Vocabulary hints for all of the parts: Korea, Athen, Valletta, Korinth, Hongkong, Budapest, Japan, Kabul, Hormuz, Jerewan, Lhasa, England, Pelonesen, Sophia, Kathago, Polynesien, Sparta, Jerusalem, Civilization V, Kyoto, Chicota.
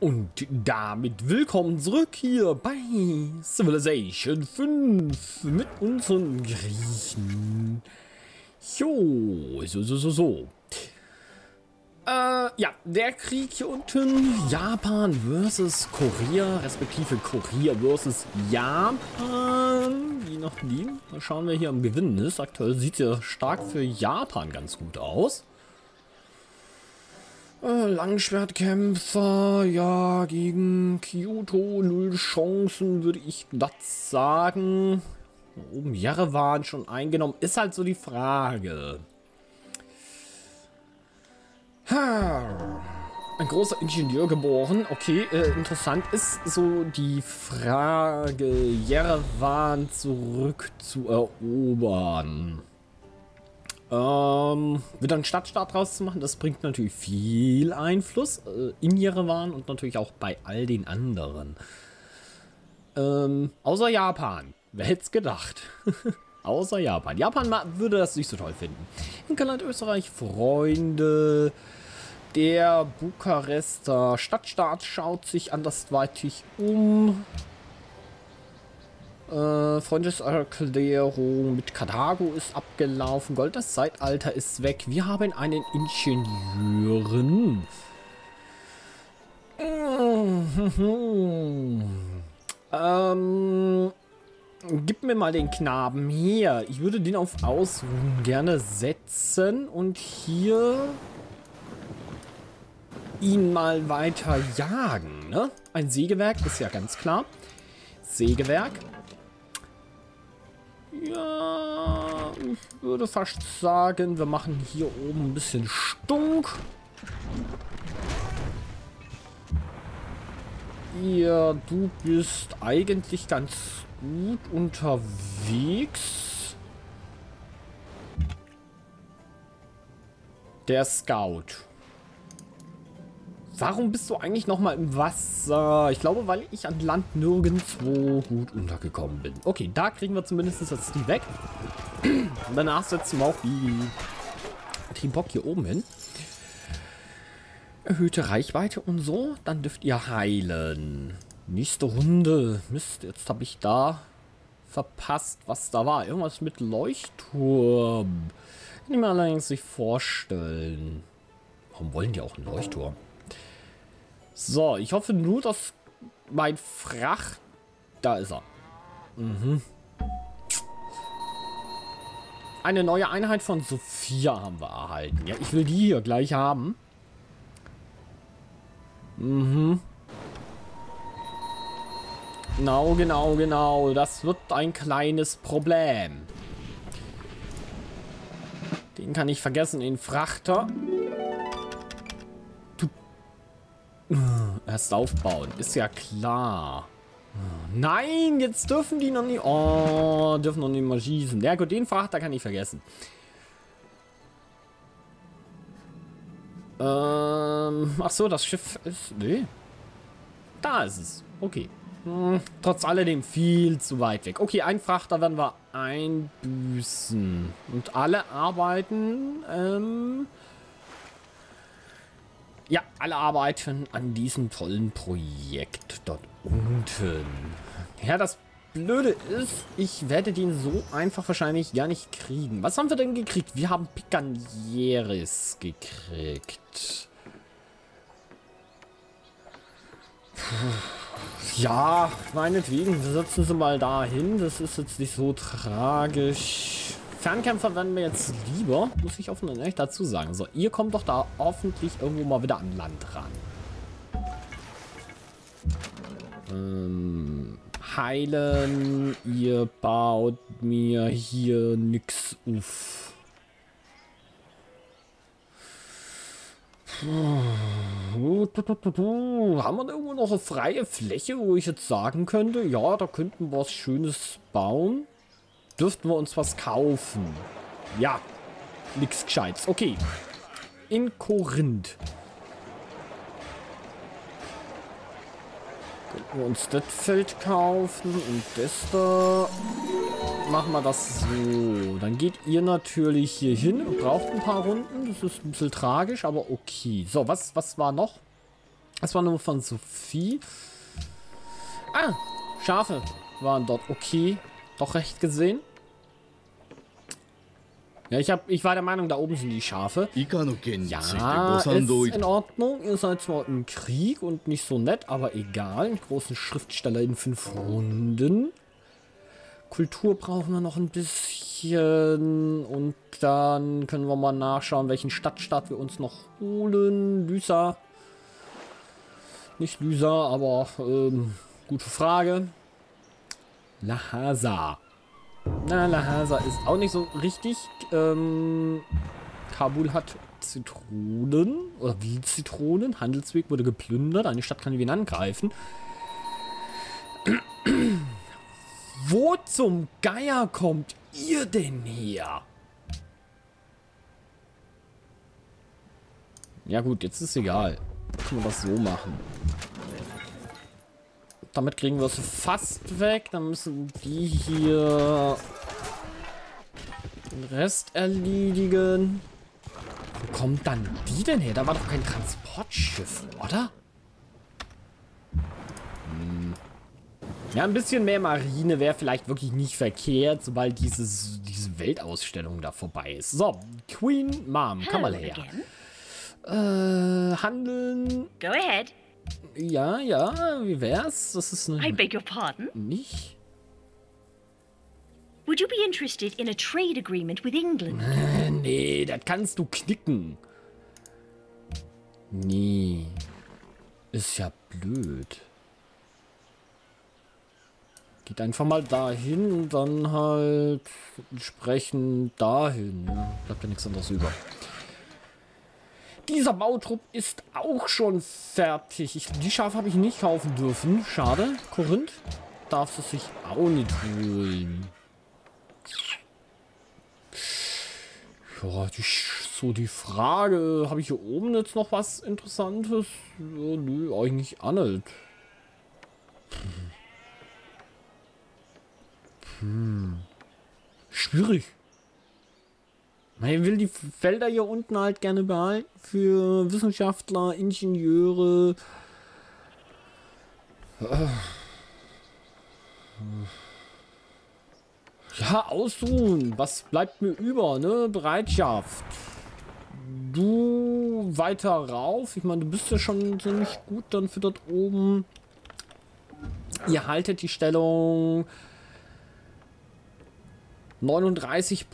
Und damit willkommen zurück hier bei Civilization 5 mit unseren Griechen. Ja, der Krieg hier unten, Japan versus Korea, respektive Korea versus Japan, je nachdem. Da schauen wir hier am Gewinnen ist. Aktuell sieht ja stark für Japan ganz gut aus. Langschwertkämpfer, ja, gegen Kyoto, null Chancen, würde ich das sagen. Oben Jerewan schon eingenommen, ist halt so die Frage. Ha. Ein großer Ingenieur geboren, okay, interessant ist so die Frage, Jerewan zurückzuerobern. Wieder einen Stadtstaat rauszumachen, das bringt natürlich viel Einfluss in Jerewan und natürlich auch bei all den anderen. Außer Japan. Wer hätte es gedacht? Außer Japan. Japan würde das nicht so toll finden. England, Österreich, Freunde. Der Bukarester Stadtstaat schaut sich andersweitig um. Freundeserklärung mit Kathago ist abgelaufen. Gold, das Zeitalter ist weg. Wir haben einen Ingenieuren. Gib mir mal den Knaben hier. Ich würde den auf Ausruhen gerne setzen und hier ihn mal weiter jagen. Ne? Ein Sägewerk ist ja ganz klar. Sägewerk. Ja, ich würde fast sagen, wir machen hier oben ein bisschen Stunk. Ja, du bist eigentlich ganz gut unterwegs. Der Scout. Warum bist du eigentlich nochmal im Wasser? Ich glaube, weil ich an Land nirgendwo gut untergekommen bin. Okay, da kriegen wir zumindest jetzt die weg. Und danach setzen wir auch die Tribok hier oben hin. Erhöhte Reichweite und so. Dann dürft ihr heilen. Nächste Runde. Mist, jetzt habe ich da verpasst, was da war. Irgendwas mit Leuchtturm. Kann ich mir allerdings nicht vorstellen. Warum wollen die auch einen Leuchtturm? So, ich hoffe nur, dass mein Fracht... Da ist er. Mhm. Eine neue Einheit von Sophia haben wir erhalten. Ja, ich will die hier gleich haben. Mhm. Genau, genau, genau. Das wird ein kleines Problem. Den kann ich vergessen, den Frachter. Erst aufbauen, ist ja klar. Nein, jetzt dürfen die noch nie... Oh, dürfen noch nicht mal schießen. Ja gut, den Frachter kann ich vergessen. Ach so, das Schiff ist... Nee. Da ist es. Okay. Trotz alledem viel zu weit weg. Okay, einen Frachter werden wir einbüßen. Und alle arbeiten... Ja, alle arbeiten an diesem tollen Projekt dort unten. Ja, das Blöde ist, ich werde den so einfach wahrscheinlich gar nicht kriegen. Was haben wir denn gekriegt? Wir haben Pikanieris gekriegt. Ja, meinetwegen, wir setzen sie mal dahin. Das ist jetzt nicht so tragisch. Fernkämpfer werden mir jetzt lieber, muss ich offen und ehrlich dazu sagen. So, ihr kommt doch da hoffentlich irgendwo mal wieder an Land ran. Heilen, ihr baut mir hier nix auf. Haben wir da irgendwo noch eine freie Fläche, wo ich jetzt sagen könnte, ja, da könnten wir was Schönes bauen? Dürften wir uns was kaufen? Ja, nichts Gescheites. Okay, in Korinth. Könnten wir uns das Feld kaufen und das da. Machen wir das so. Dann geht ihr natürlich hier hin und braucht ein paar Runden. Das ist ein bisschen tragisch, aber okay. So, was war noch? Das war nur von Sophie. Ah, Schafe waren dort. Okay, doch recht gesehen. Ja, ich war der Meinung, da oben sind die Schafe. Ja, ist in Ordnung. Ihr seid zwar im Krieg und nicht so nett, aber egal. Einen großen Schriftsteller in 5 Runden. Kultur brauchen wir noch ein bisschen. Und dann können wir mal nachschauen, welchen Stadtstaat wir uns noch holen. Lysa. Nicht Lysa, aber gute Frage. Lhasa. Na, Lhasa ist auch nicht so richtig. Kabul hat Zitronen. Oder wie Zitronen? Handelsweg wurde geplündert. Eine Stadt kann ihn angreifen. Wo zum Geier kommt ihr denn her? Ja gut, jetzt ist egal. Können wir das so machen. Damit kriegen wir es fast weg. Dann müssen die hier den Rest erledigen. Wo kommt dann die denn her? Da war doch kein Transportschiff, oder? Hm. Ja, ein bisschen mehr Marine wäre vielleicht wirklich nicht verkehrt, sobald diese Weltausstellung da vorbei ist. So, Queen Mom, komm mal her. Handeln. Go ahead. Ja, ja, wie wär's? Das ist eine... I beg your pardon? Nicht? Would you be interested in a trade agreement with England? Nee, das kannst du knicken. Nee. Ist ja blöd. Geht einfach mal dahin und dann halt entsprechend dahin. Bleibt ja nichts anderes über. Dieser Bautrupp ist auch schon fertig. Die Schafe habe ich nicht kaufen dürfen. Schade. Korinth darf es sich auch nicht holen. Ja, so die Frage. Habe ich hier oben jetzt noch was Interessantes? Ja, nö, eigentlich auch nicht. Schwierig. Man will die Felder hier unten halt gerne behalten für Wissenschaftler, Ingenieure. Ja, ausruhen. Was bleibt mir über, ne? Bereitschaft. Du weiter rauf. Ich meine, du bist ja schon ziemlich gut dann für dort oben. Ihr haltet die Stellung. 39%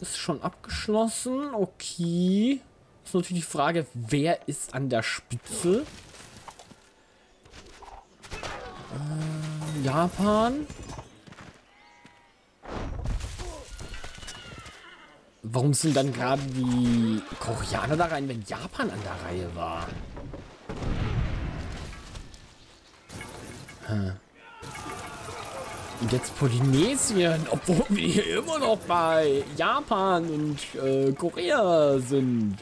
ist schon abgeschlossen. Okay. Ist natürlich die Frage, wer ist an der Spitze? Japan. Warum sind dann gerade die Koreaner da rein, wenn Japan an der Reihe war? Und jetzt Polynesien, obwohl wir hier immer noch bei Japan und Korea sind.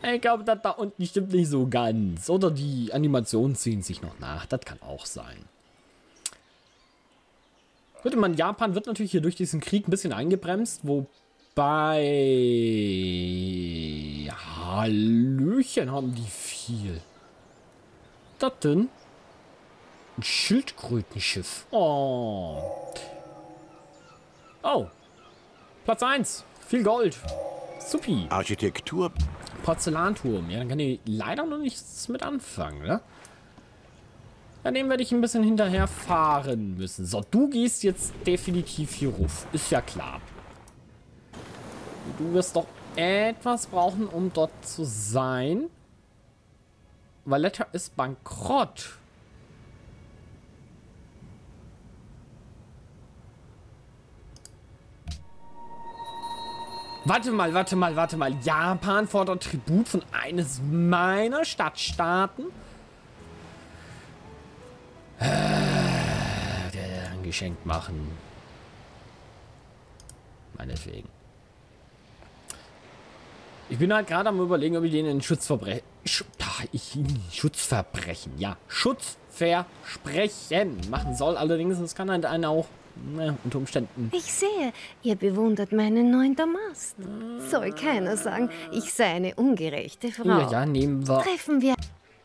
Ich glaube, das da unten stimmt nicht so ganz. Oder die Animationen ziehen sich noch nach. Das kann auch sein. Gut, ich meine, Japan wird natürlich hier durch diesen Krieg ein bisschen eingebremst. Wobei... Hallöchen, haben die viel. Das denn? Ein Schildkrötenschiff. Oh. Oh. Platz 1. Viel Gold. Supi. Architektur. Porzellanturm. Ja, dann kann ich leider noch nichts mit anfangen, ne? Ja, dem werde ich ein bisschen hinterher fahren müssen. So, du gehst jetzt definitiv hier ruf. Ist ja klar. Du wirst doch etwas brauchen, um dort zu sein. Valletta ist bankrott. Warte mal. Japan fordert Tribut von eines meiner Stadtstaaten. Ein Geschenk machen. Meinetwegen. Ich bin halt gerade am Überlegen, ob ich denen Schutzversprechen machen soll. Allerdings, das kann halt einen auch Na, unter Umständen. Ich sehe, ihr bewundert meinen neuen Damast. Soll keiner sagen, ich sei eine ungerechte Frau. Ja, ja, nehmen wir. Treffen wir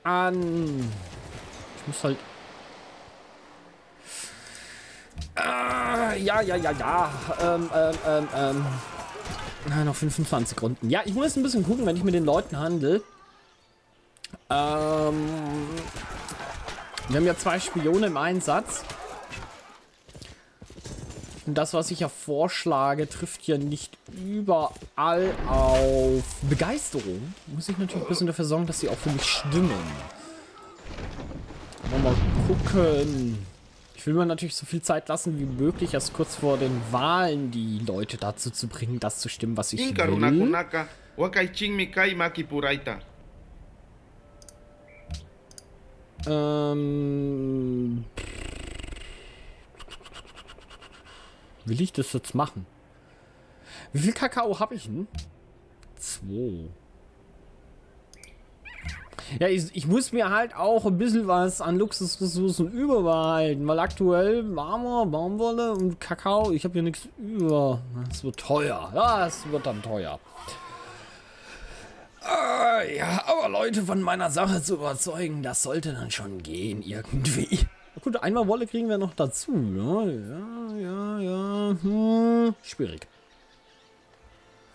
an. Ich muss halt. Noch 25 Runden. Ja, ich muss jetzt ein bisschen gucken, wenn ich mit den Leuten handle. Wir haben ja 2 Spione im Einsatz. Und das, was ich ja vorschlage, trifft ja nicht überall auf Begeisterung. Muss ich natürlich ein bisschen dafür sorgen, dass sie auch für mich stimmen. Mal gucken. Ich will mir natürlich so viel Zeit lassen wie möglich, erst kurz vor den Wahlen die Leute dazu zu bringen, das zu stimmen, was ich will. Will ich das jetzt machen? Wie viel Kakao habe ich denn? 2. Ja, ich muss mir halt auch ein bisschen was an Luxusressourcen überbehalten, weil aktuell Marmor, Baumwolle und Kakao, ich habe hier nichts über. Das wird teuer. Ja, es wird dann teuer. Ja, aber Leute von meiner Sache zu überzeugen, das sollte dann schon gehen irgendwie. Gut, einmal Wolle kriegen wir noch dazu. Ja. Schwierig.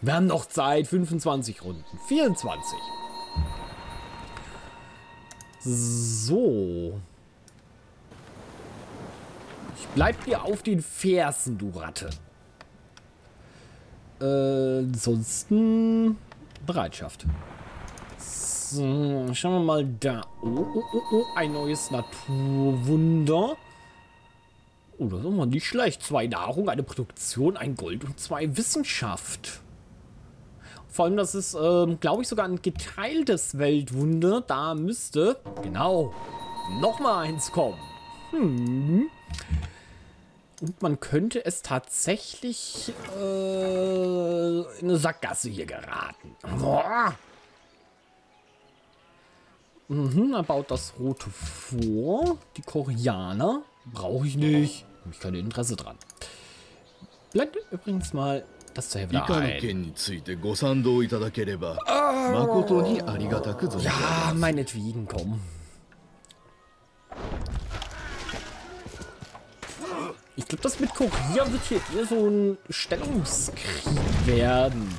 Wir haben noch Zeit. 25 Runden. 24. So. Ich bleib dir auf den Fersen, du Ratte. Ansonsten Bereitschaft. So, schauen wir mal da. Oh, ein neues Naturwunder. Oh, das ist mal nicht schlecht. 2 Nahrung, eine Produktion, ein Gold und 2 Wissenschaft. Vor allem, das ist, glaube ich, sogar ein geteiltes Weltwunder. Da müsste, genau, nochmal eins kommen. Und man könnte es tatsächlich in eine Sackgasse hier geraten. Boah. Dann baut das Rote vor. Die Koreaner brauche ich nicht. Habe ich kein Interesse dran. Blendet übrigens mal. Das ist ja ein. Ja, meinetwegen, komm. Ich glaube, das mit Korea wird hier eher so ein Stellungskrieg werden.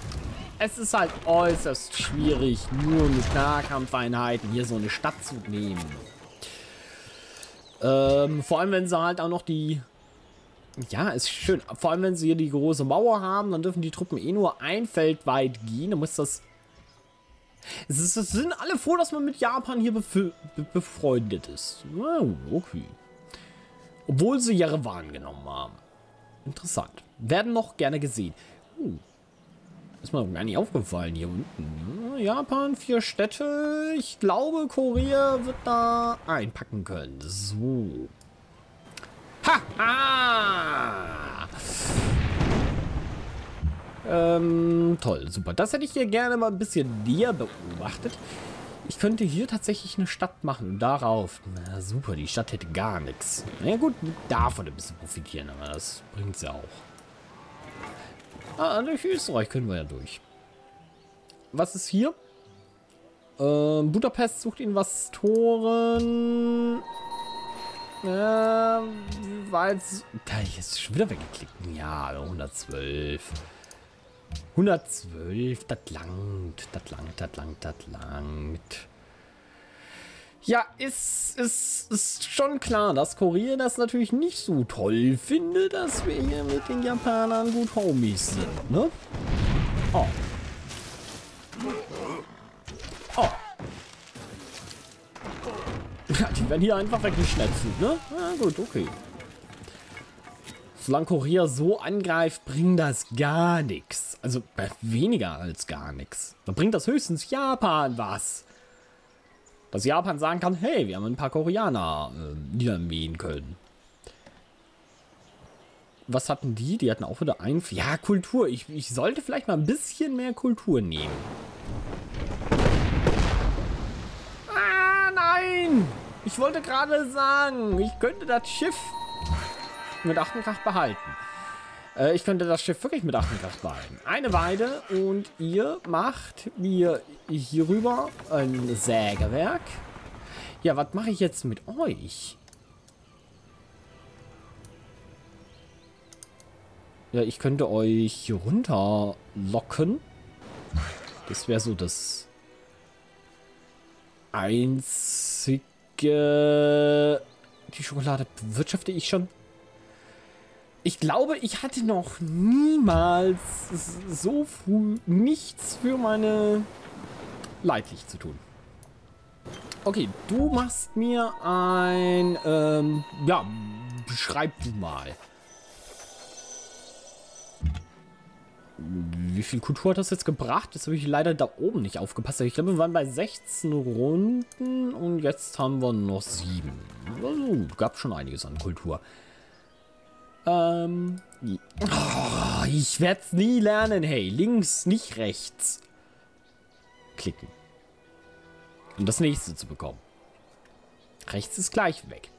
Es ist halt äußerst schwierig, nur mit Nahkampfeinheiten hier so eine Stadt zu nehmen. Vor allem, wenn sie halt auch noch die... Ja, ist schön. Vor allem, wenn sie hier die große Mauer haben, dann dürfen die Truppen eh nur ein Feld weit gehen. Dann muss das... Es sind alle froh, dass man mit Japan hier befreundet ist. Okay. Obwohl sie Jerewan genommen haben. Interessant. Werden noch gerne gesehen. Ist mir gar nicht aufgefallen hier unten. Japan, 4 Städte. Ich glaube, Korea wird da einpacken können. So. Ha! Toll, super. Das hätte ich hier gerne mal ein bisschen näher beobachtet. Ich könnte hier tatsächlich eine Stadt machen. Darauf. Na super, die Stadt hätte gar nichts. Na ja, gut, davon ein bisschen profitieren, aber das bringt's ja auch. Durch Österreich können wir ja durch. Was ist hier? Budapest sucht Investoren. War jetzt... Da habe ich jetzt schon wieder weggeklickt. Ja, 112. 112, das langt. Ja, ist schon klar, dass Korea das natürlich nicht so toll findet, dass wir hier mit den Japanern gut Homies sind, ne? Oh. Ja, die werden hier einfach weggeschnetzelt, ne? Na gut, okay. Solange Korea so angreift, bringt das gar nichts. Also weniger als gar nichts. Dann bringt das höchstens Japan was. Dass Japan sagen kann, hey, wir haben ein paar Koreaner niedermähen können. Was hatten die? Die hatten auch wieder ein... Ja, Kultur. Ich sollte vielleicht mal ein bisschen mehr Kultur nehmen. Ich wollte gerade sagen, ich könnte das Schiff mit 8 Kraft behalten. Ich könnte das Schiff wirklich mit 8 Kraft behalten. Eine Weide und ihr macht mir hier rüber ein Sägewerk. Ja, was mache ich jetzt mit euch? Ja, ich könnte euch hier runter locken. Das wäre so das einzige... Die Schokolade bewirtschafte ich schon. Ich glaube, ich hatte noch niemals so früh nichts für meine Leitlicht zu tun. Okay, du machst mir ein... ja, beschreib du mal. Wie viel Kultur hat das jetzt gebracht? Das habe ich leider da oben nicht aufgepasst. Ich glaube, wir waren bei 16 Runden und jetzt haben wir noch 7. Also, gab schon einiges an Kultur. Oh, ich werde es nie lernen. Hey, links, nicht rechts. Klicken. Um das nächste zu bekommen. Rechts ist gleich weg.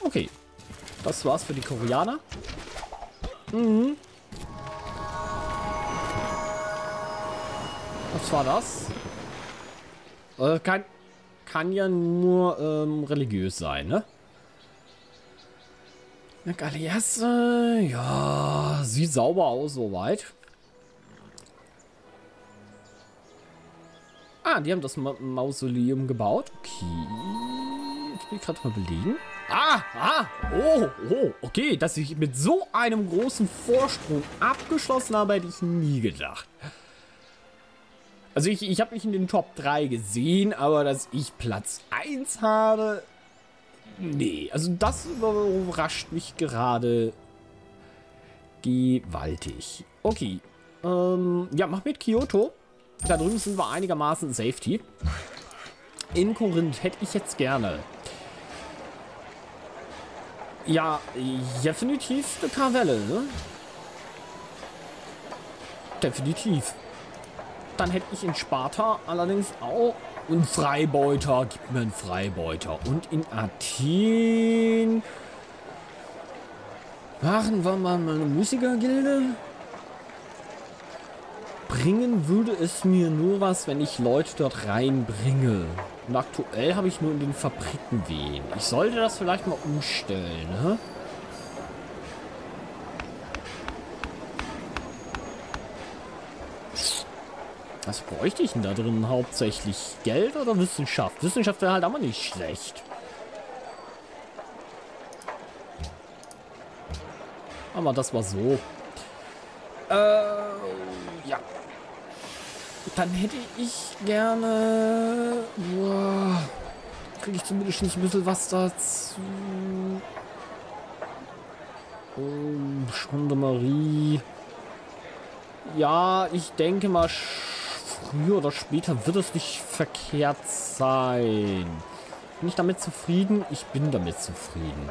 Okay. Das war's für die Koreaner. Mhm. Was war das? Kann ja nur religiös sein, ne? Eine Galeasse, ja, sieht sauber aus soweit. Ah, die haben das Mausoleum gebaut. Okay. Ich will gerade mal belegen. Ah, ah, oh, oh, okay, dass ich mit so einem großen Vorsprung abgeschlossen habe, hätte ich nie gedacht. Also ich habe mich in den Top 3 gesehen, aber dass ich Platz 1 habe, nee, also das überrascht mich gerade gewaltig. Okay, ja, mach mit Kyoto. Da drüben sind wir einigermaßen Safety. In Korinth hätte ich jetzt gerne... Ja, definitiv eine Karavelle, ne? Definitiv. Dann hätte ich in Sparta allerdings auch einen Freibeuter. Gib mir einen Freibeuter. Und in Athen... Machen wir mal eine Musikergilde. Bringen würde es mir nur was, wenn ich Leute dort reinbringe. Und aktuell habe ich nur in den Fabriken wen. Ich sollte das vielleicht mal umstellen, ne? Was bräuchte ich denn da drin hauptsächlich? Geld oder Wissenschaft? Wissenschaft wäre halt aber nicht schlecht. Aber das war so. Ja. Dann hätte ich gerne... Boah, kriege ich zumindest ein bisschen was dazu. Oh, Gendarmerie. Ja, ich denke mal, früher oder später wird es nicht verkehrt sein. Bin ich damit zufrieden? Ich bin damit zufrieden.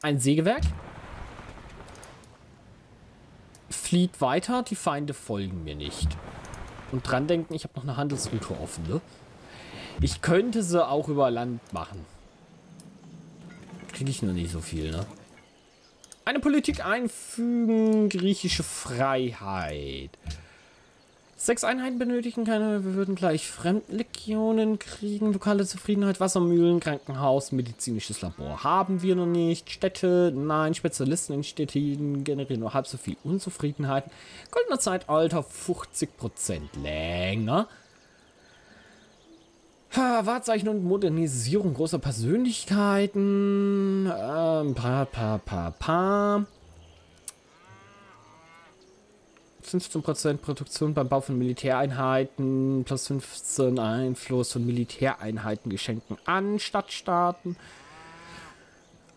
Ein Sägewerk. Flieht weiter, die Feinde folgen mir nicht. Und dran denken, ich habe noch eine Handelsroute offen, ne? Ich könnte sie auch über Land machen. Kriege ich noch nicht so viel, ne? Eine Politik einfügen, griechische Freiheit. 6 Einheiten benötigen keine, wir würden gleich Fremdlegionen kriegen, lokale Zufriedenheit, Wassermühlen, Krankenhaus, medizinisches Labor haben wir noch nicht, Städte, nein, Spezialisten in Städten generieren nur halb so viel Unzufriedenheiten, goldener Zeitalter, 50% länger. Wahrzeichen und Modernisierung großer Persönlichkeiten, pa. 15% Produktion beim Bau von Militäreinheiten, plus 15 Einfluss von Militäreinheiten, Geschenken an Stadtstaaten.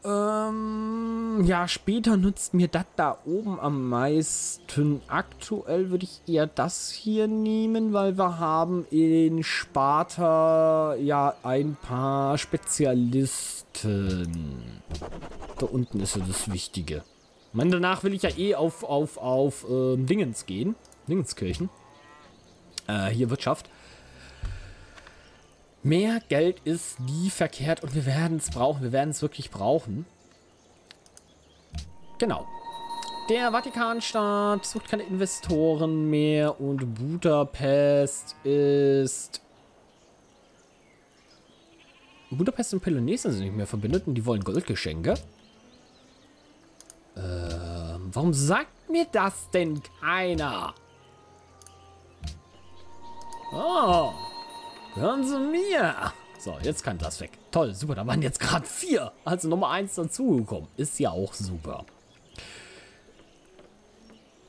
Ja, später nutzt mir das da oben am meisten. Aktuell würde ich eher das hier nehmen, weil wir haben in Sparta ja ein paar Spezialisten. Da unten ist ja das Wichtige. Man, danach will ich ja eh auf Dingens gehen. Dingenskirchen. Hier Wirtschaft. Mehr Geld ist nie verkehrt und wir werden es brauchen. Wir werden es wirklich brauchen. Genau. Der Vatikanstaat sucht keine Investoren mehr und Budapest ist... Budapest und Pelonesen sind nicht mehr verbündet und die wollen Goldgeschenke. Warum sagt mir das denn keiner? Oh, hören Sie mir. So, jetzt kann das weg. Toll, super, da waren jetzt gerade 4. Also Nummer 1 dazugekommen. Ist ja auch super.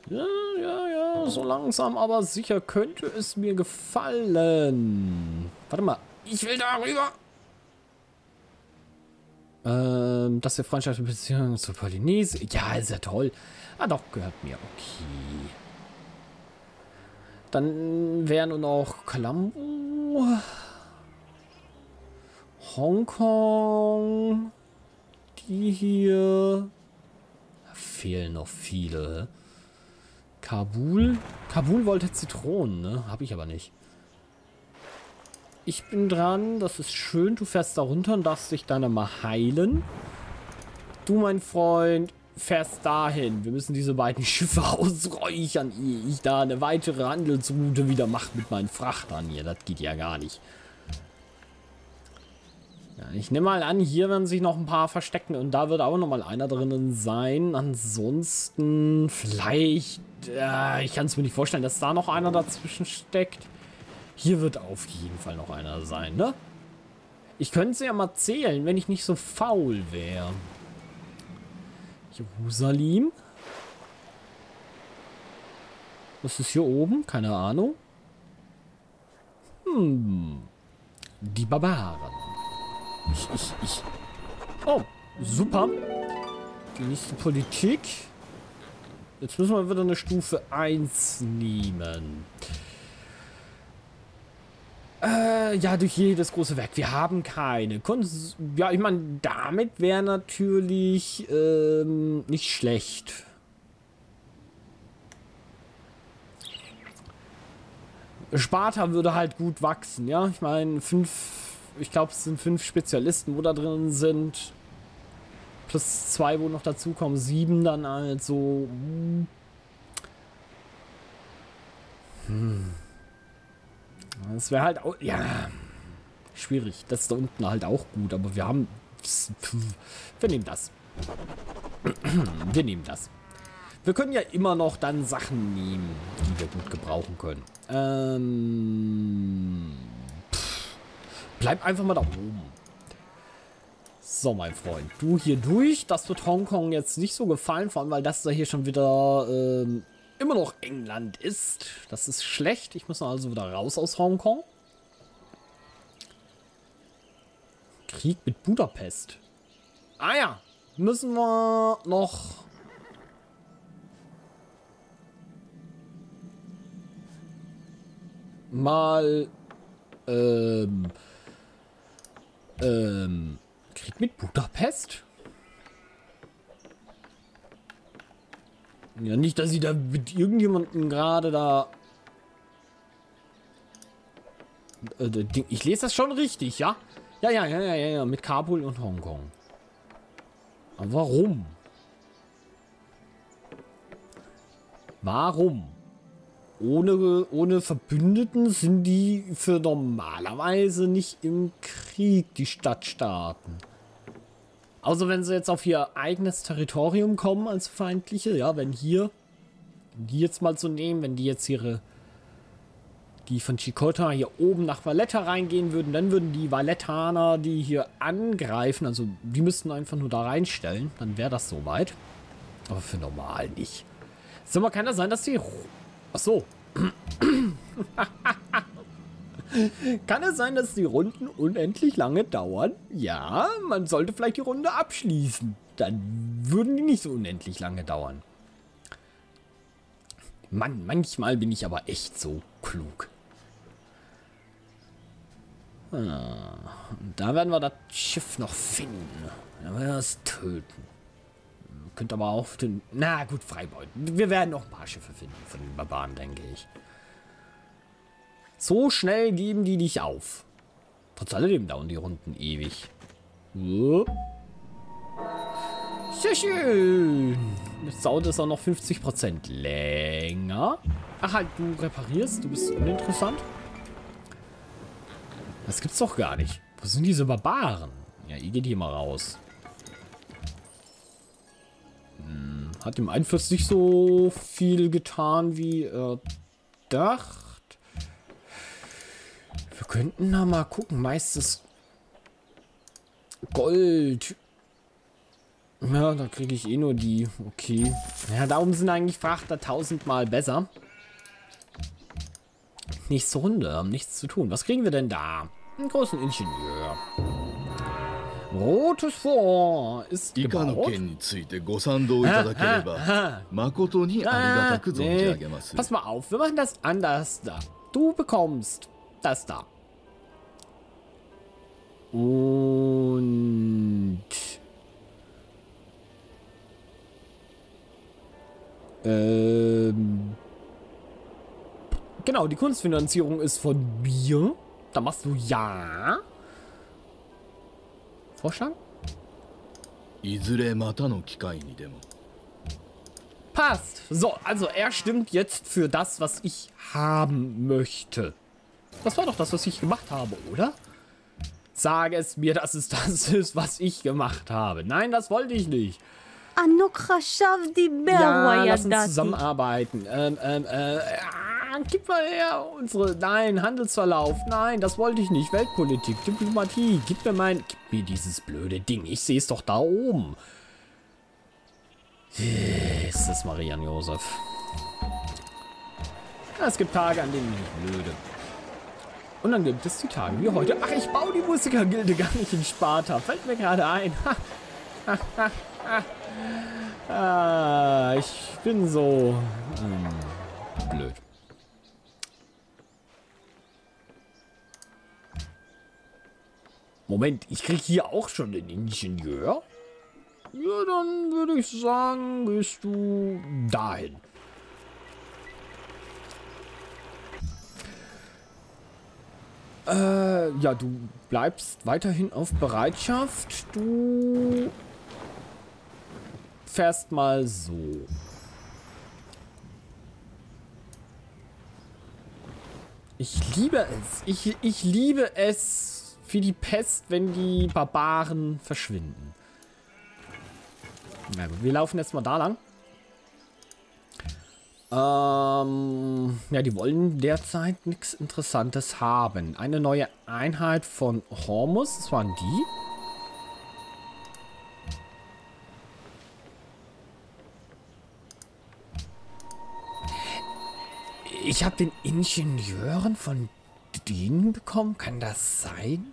Ja, so langsam, aber sicher könnte es mir gefallen. Warte mal, ich will darüber. Dass wir freundschaftliche Beziehungen zu Polynesien. Ja, ist ja toll. Ah, doch, gehört mir. Okay. Dann wären nun auch Colombo, Hongkong, die hier. Da fehlen noch viele. Kabul. Kabul wollte Zitronen, ne? Hab ich aber nicht. Ich bin dran, das ist schön. Du fährst da runter und darfst dich dann einmal heilen. Du, mein Freund, fährst dahin. Wir müssen diese beiden Schiffe ausräuchern, ehe ich da eine weitere Handelsroute wieder mache mit meinen Frachtern hier. Das geht ja gar nicht. Ja, ich nehme mal an, hier werden sich noch ein paar verstecken und da wird auch noch mal einer drinnen sein. Ansonsten vielleicht... ich kann es mir nicht vorstellen, dass da noch einer dazwischen steckt. Hier wird auf jeden Fall noch einer sein, ne? Ich könnte es ja mal zählen, wenn ich nicht so faul wäre. Jerusalem. Was ist hier oben? Keine Ahnung. Hm. Die Barbaren. Oh, super. Die nächste Politik. Jetzt müssen wir wieder eine Stufe 1 nehmen. Ja, durch jedes große Werk. Wir haben keine. Ja, ich meine, damit wäre natürlich nicht schlecht. Sparta würde halt gut wachsen, ja. Ich meine, 5, ich glaube, es sind 5 Spezialisten, wo da drin sind. Plus 2, wo noch dazukommen. 7 dann halt so. Hm. Das wäre halt auch, ja, schwierig. Das ist da unten halt auch gut, aber wir haben, wir nehmen das. Wir nehmen das. Wir können ja immer noch dann Sachen nehmen, die wir gut gebrauchen können. Bleib einfach mal da oben. So, mein Freund, du hier durch. Das wird Hongkong jetzt nicht so gefallen, vor allem, weil das da hier schon wieder, immer noch England ist. Das ist schlecht. Ich muss also wieder raus aus Hongkong. Krieg mit Budapest. Ah ja. Müssen wir noch... mal... Krieg mit Budapest? Ja, nicht, dass sie da mit irgendjemandem gerade da... Ich lese das schon richtig, ja? Ja, mit Kabul und Hongkong. Aber warum? Warum? Ohne Verbündeten sind die für normalerweise nicht im Krieg, die Stadtstaaten. Also wenn sie jetzt auf ihr eigenes Territorium kommen als feindliche, ja, wenn hier, die jetzt mal zu nehmen, wenn die jetzt ihre, die von Chicota hier oben nach Valletta reingehen würden, dann würden die Vallettaner die hier angreifen, also die müssten einfach nur da reinstellen, dann wäre das soweit. Aber für normal nicht. Sag mal, kann das sein, dass die... Ach so. Kann es sein, dass die Runden unendlich lange dauern? Ja, man sollte vielleicht die Runde abschließen. Dann würden die nicht so unendlich lange dauern. Mann, manchmal bin ich aber echt so klug. Ah, da werden wir das Schiff noch finden. Dann werden wir das töten. Könnt aber auch den... Na gut, Freibeuten. Wir werden noch ein paar Schiffe finden von den Barbaren, denke ich. So schnell geben die dich auf. Trotz alledem dauern die Runden ewig. Sehr schön. Jetzt dauert es auch noch 50% länger. Ach halt, du reparierst. Du bist uninteressant. Das gibt's doch gar nicht. Wo sind diese Barbaren? Ja, ihr geht hier mal raus. Hm, hat dem Einfluss nicht so viel getan, wie er dacht. Wir könnten da mal gucken. Meistes Gold. Ja, da kriege ich eh nur die. Okay. Ja, darum sind eigentlich Frachter 1000-mal besser. Nächste Runde, haben nichts zu tun. Was kriegen wir denn da? Einen großen Ingenieur. Rotes Fort ist gebaut. Nee. Pass mal auf, wir machen das anders da. Du bekommst das da. Und... Genau, die Kunstfinanzierung ist von mir. Da machst du ja. Vorschlag? Passt. So, also er stimmt jetzt für das, was ich haben möchte. Das war doch das, was ich gemacht habe, oder? Sage es mir, dass es das ist, was ich gemacht habe. Nein, das wollte ich nicht. Ja, lass uns zusammenarbeiten. Gib mal her unsere... Nein, Handelsverlauf. Nein, das wollte ich nicht. Weltpolitik, Diplomatie. Gib mir mein... Gib mir dieses blöde Ding. Ich sehe es doch da oben. Ist das Marian Josef? Ja, es gibt Tage, an denen ich blöde. Und dann gibt es die Tage wie heute. Ach, ich baue die Musikergilde gar nicht in Sparta. Fällt mir gerade ein. Ich bin so... blöd. Moment, ich krieg hier auch schon den Ingenieur? Ja, dann würde ich sagen, bist du dahin. Ja, du bleibst weiterhin auf Bereitschaft. Du fährst mal so. Ich liebe es. Ich liebe es. Für die Pest, wenn die Barbaren verschwinden. Na gut, wir laufen jetzt mal da lang. Ja, die wollen derzeit nichts Interessantes haben. Eine neue Einheit von Hormuz, das waren die. Ich habe den Ingenieuren von denen bekommen, kann das sein?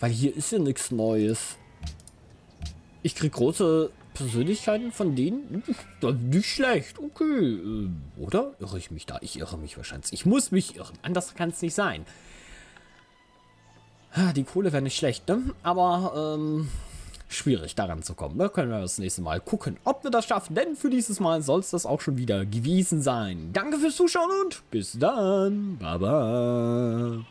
Weil hier ist ja nichts Neues. Ich krieg große Persönlichkeiten von denen. Das ist nicht schlecht. Okay. Oder? Irre ich mich da? Ich irre mich wahrscheinlich. Ich muss mich irren. Anders kann es nicht sein. Die Kohle wäre nicht schlecht, ne? Aber schwierig daran zu kommen. Da können wir das nächste Mal gucken, ob wir das schaffen. Denn für dieses Mal soll es das auch schon wieder gewesen sein. Danke fürs Zuschauen und bis dann. Baba.